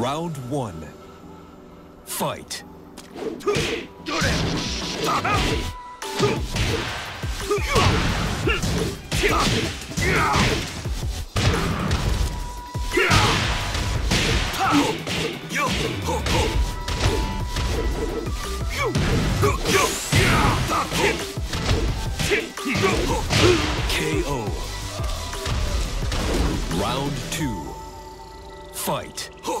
Round one. Fight. KO. Round two. Fight. KO.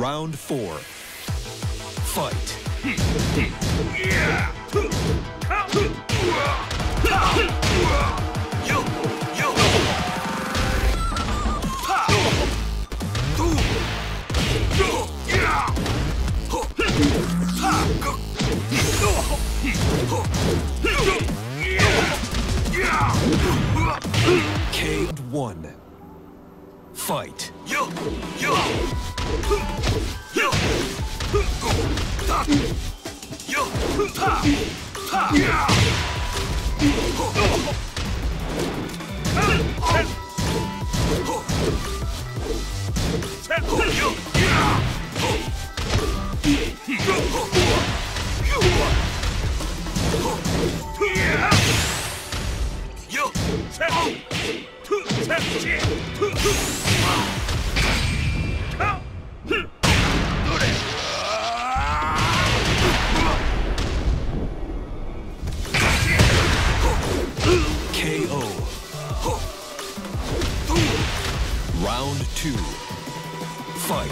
Round four. Fight. Cade one. Fight. KO.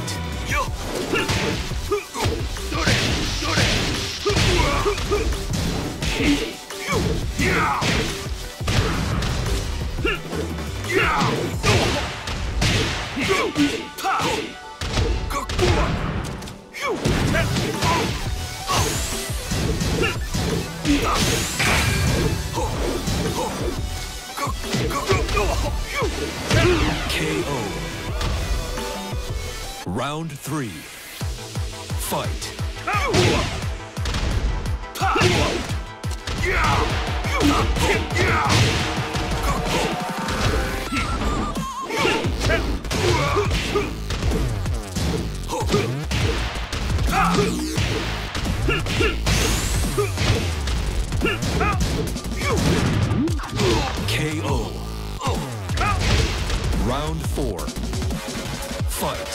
Round 3. Fight. KO. Round 4. Fight.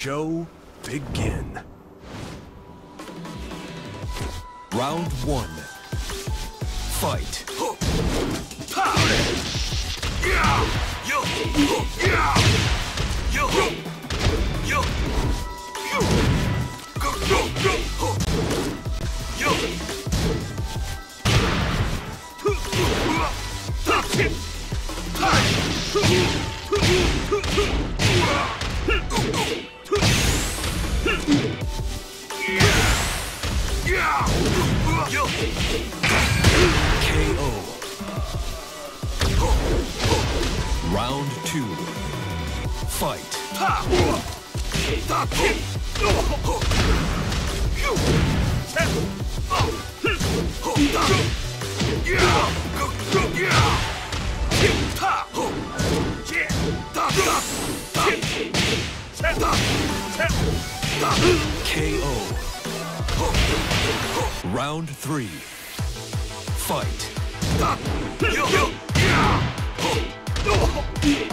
Show begin. Round 1. Fight. KO. Round 2. Fight. KO. Round 3. Fight.